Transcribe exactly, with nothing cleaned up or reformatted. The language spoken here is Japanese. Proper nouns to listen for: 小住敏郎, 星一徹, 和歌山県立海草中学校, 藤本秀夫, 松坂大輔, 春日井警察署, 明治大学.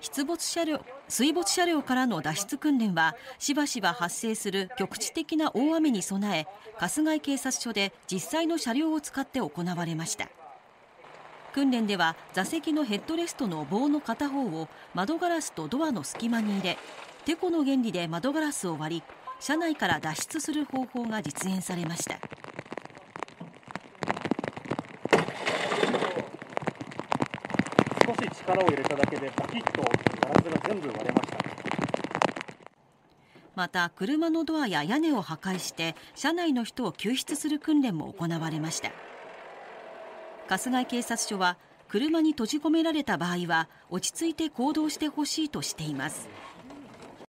出没車両水没車両からの脱出訓練はしばしば発生する局地的な大雨に備え、春日井警察署で実際の車両を使って行われました。訓練では座席のヘッドレストの棒の片方を窓ガラスとドアの隙間に入れ、テコの原理で窓ガラスを割り、車内から脱出する方法が実演されました。少し力を入れただけでバキッとガラスが全部割れました。また車のドアや屋根を破壊して車内の人を救出する訓練も行われました。春日井警察署は車に閉じ込められた場合は落ち着いて行動してほしいとしています。